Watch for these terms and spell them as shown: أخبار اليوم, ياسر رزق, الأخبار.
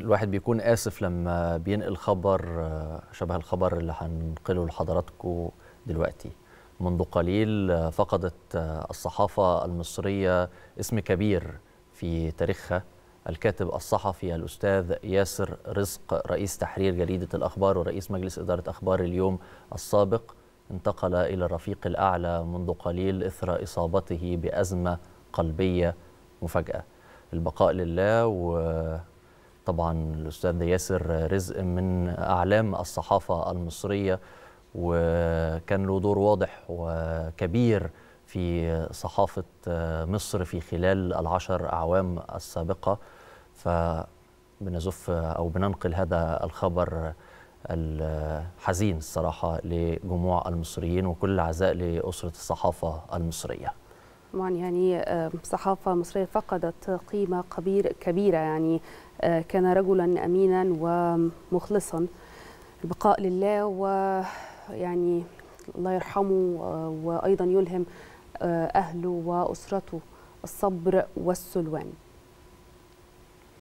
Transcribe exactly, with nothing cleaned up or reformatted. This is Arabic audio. الواحد بيكون آسف لما بينقل خبر شبه الخبر اللي هنقله لحضراتكم دلوقتي. منذ قليل فقدت الصحافة المصرية اسم كبير في تاريخها، الكاتب الصحفي الأستاذ ياسر رزق، رئيس تحرير جريدة الأخبار ورئيس مجلس إدارة أخبار اليوم السابق، انتقل إلى الرفيق الأعلى منذ قليل إثر إصابته بأزمة قلبية مفاجئة. البقاء لله. وطبعا الأستاذ ياسر رزق من أعلام الصحافة المصرية، وكان له دور واضح وكبير في صحافة مصر في خلال العشر أعوام السابقة. فبنزف أو بننقل هذا الخبر الحزين الصراحة لجموع المصريين، وكل العزاء لأسرة الصحافة المصرية. طبعا يعني صحافة مصرية فقدت قيمة كبيرة، يعني كان رجلا أمينا ومخلصا. البقاء لله، ويعني الله يرحمه وأيضا يلهم أهله وأسرته الصبر والسلوان.